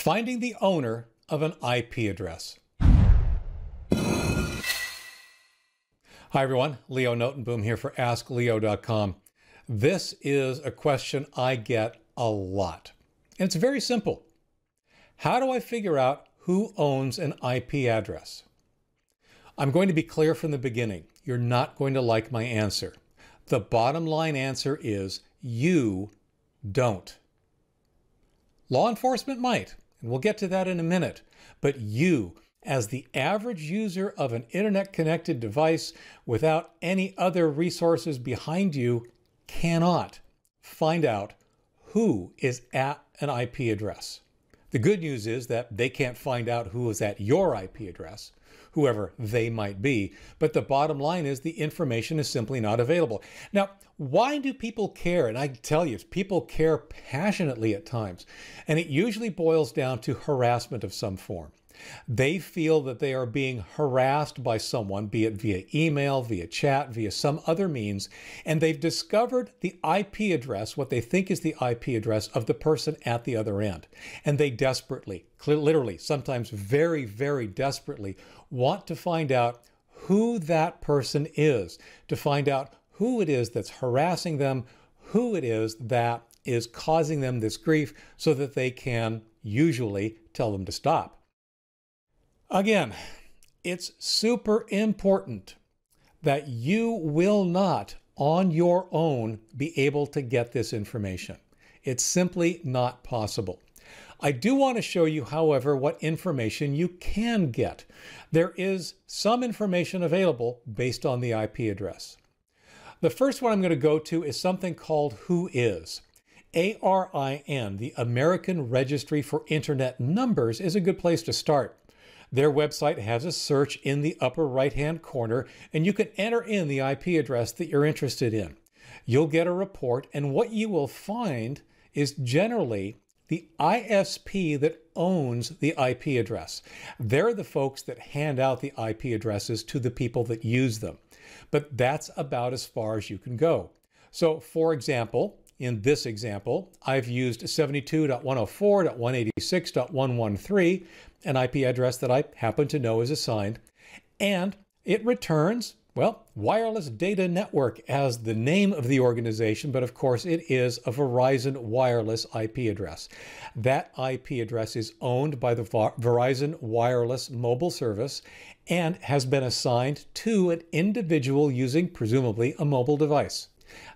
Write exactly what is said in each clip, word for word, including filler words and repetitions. Finding the owner of an I P address. Hi everyone, Leo Notenboom here for ask leo dot com. This is a question I get a lot. And it's very simple. How do I figure out who owns an I P address? I'm going to be clear from the beginning. You're not going to like my answer. The bottom line answer is you don't. Law enforcement might, and we'll get to that in a minute, but you, as the average user of an internet-connected device without any other resources behind you, cannot find out who is at an I P address. The good news is that they can't find out who is at your I P address, whoever they might be, but the bottom line is the information is simply not available. Now, why do people care? And I tell you, people care passionately at times, and it usually boils down to harassment of some form. They feel that they are being harassed by someone, be it via email, via chat, via some other means, and they've discovered the I P address, what they think is the I P address of the person at the other end. And they desperately, literally, sometimes very, very desperately, want to find out who that person is, to find out who it is that's harassing them, who it is that is causing them this grief, so that they can usually tell them to stop. Again, it's super important that you will not on your own be able to get this information. It's simply not possible. I do want to show you, however, what information you can get. There is some information available based on the I P address. The first one I'm going to go to is something called Who Is. A R I N, the American Registry for Internet Numbers, is a good place to start. Their website has a search in the upper right-hand corner, and you can enter in the I P address that you're interested in. You'll get a report, and what you will find is generally the I S P that owns the I P address. They're the folks that hand out the I P addresses to the people that use them. But that's about as far as you can go. So, for example, in this example, I've used seventy-two dot one oh four dot one eighty-six dot one thirteen, an I P address that I happen to know is assigned, and it returns, well, Wireless Data Network as the name of the organization, but of course it is a Verizon Wireless I P address. That I P address is owned by the Verizon Wireless mobile service and has been assigned to an individual using presumably a mobile device.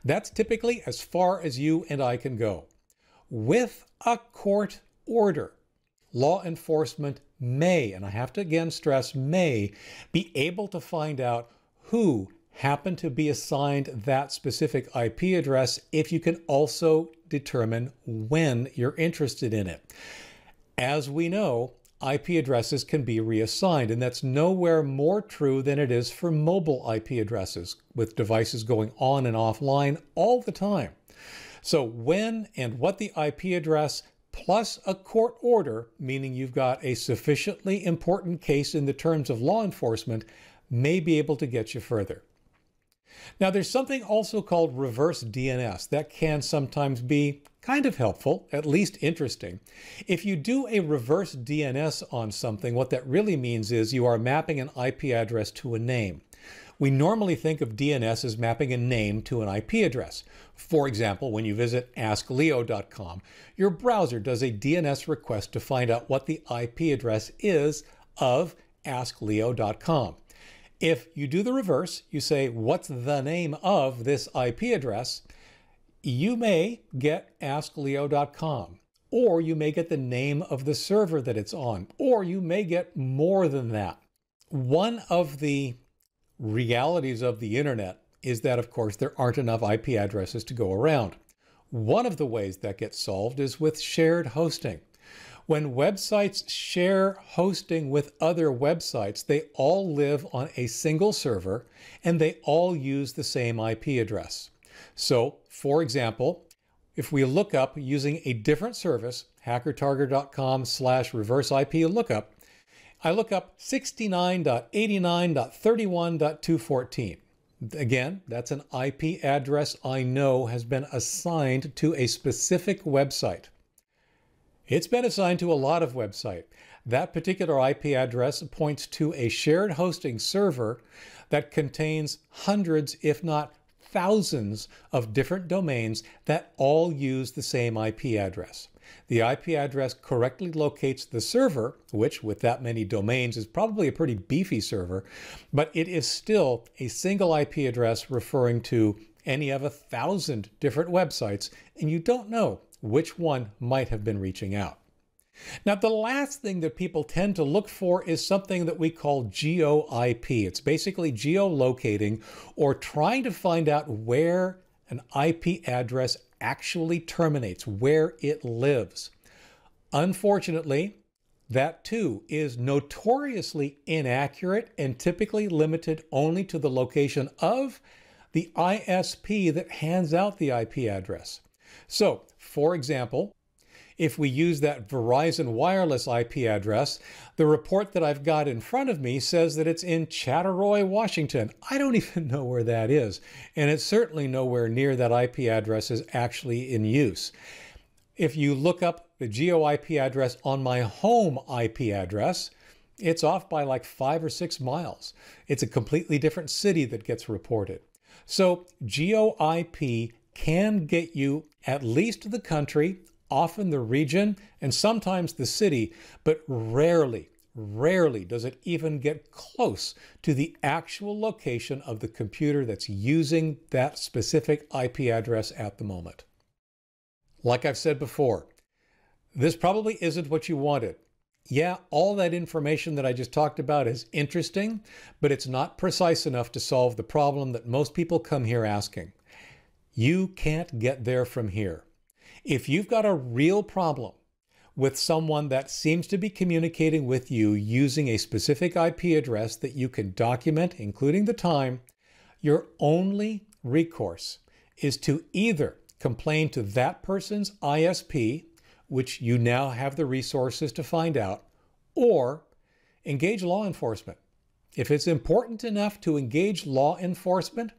That's typically as far as you and I can go. With a court order, law enforcement may, and I have to again stress may, be able to find out who happened to be assigned that specific I P address if you can also determine when you're interested in it. As we know, I P addresses can be reassigned, and that's nowhere more true than it is for mobile I P addresses, with devices going on and offline all the time. So when and what the I P address plus a court order, meaning you've got a sufficiently important case in the terms of law enforcement, may be able to get you further. Now, there's something also called reverse D N S that can sometimes be kind of helpful, at least interesting. If you do a reverse D N S on something, what that really means is you are mapping an I P address to a name. We normally think of D N S as mapping a name to an I P address. For example, when you visit ask leo dot com, your browser does a D N S request to find out what the I P address is of ask leo dot com. If you do the reverse, you say, what's the name of this I P address? You may get ask leo dot com, or you may get the name of the server that it's on, or you may get more than that. One of the realities of the internet is that, of course, there aren't enough I P addresses to go around. One of the ways that gets solved is with shared hosting. When websites share hosting with other websites, they all live on a single server and they all use the same I P address. So, for example, if we look up using a different service, hacker target dot com slash reverse I P lookup, I look up sixty-nine dot eighty-nine dot thirty-one dot two fourteen. Again, that's an I P address I know has been assigned to a specific website. It's been assigned to a lot of websites. That particular I P address points to a shared hosting server that contains hundreds, if not thousands, of different domains that all use the same I P address. The I P address correctly locates the server, which with that many domains is probably a pretty beefy server, but it is still a single I P address referring to any of a thousand different websites, and you don't know which one might have been reaching out. Now, the last thing that people tend to look for is something that we call Geo I P. It's basically geolocating or trying to find out where an I P address actually terminates, where it lives. Unfortunately, that too is notoriously inaccurate and typically limited only to the location of the I S P that hands out the I P address. So, for example, if we use that Verizon Wireless I P address, the report that I've got in front of me says that it's in Chatteroy, Washington. I don't even know where that is, and it's certainly nowhere near that I P address is actually in use. If you look up the Geo I P address on my home I P address, it's off by like five or six miles. It's a completely different city that gets reported. So Geo I P can get you at least the country, often the region, and sometimes the city, but rarely, rarely does it even get close to the actual location of the computer that's using that specific I P address at the moment. Like I've said before, this probably isn't what you wanted. Yeah, all that information that I just talked about is interesting, but it's not precise enough to solve the problem that most people come here asking. You can't get there from here. If you've got a real problem with someone that seems to be communicating with you using a specific I P address that you can document, including the time, your only recourse is to either complain to that person's I S P, which you now have the resources to find out, or engage law enforcement. If it's important enough to engage law enforcement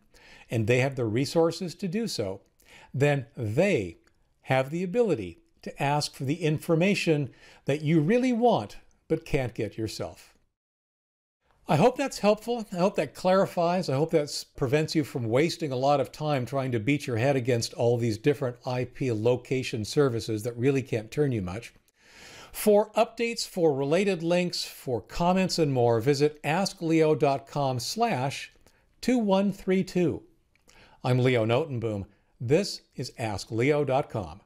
and they have the resources to do so, then they have the ability to ask for the information that you really want but can't get yourself. I hope that's helpful. I hope that clarifies. I hope that prevents you from wasting a lot of time trying to beat your head against all these different I P location services that really can't turn you much. For updates, for related links, for comments and more, visit ask leo dot com slash two one three two. I'm Leo Notenboom. This is ask leo dot com.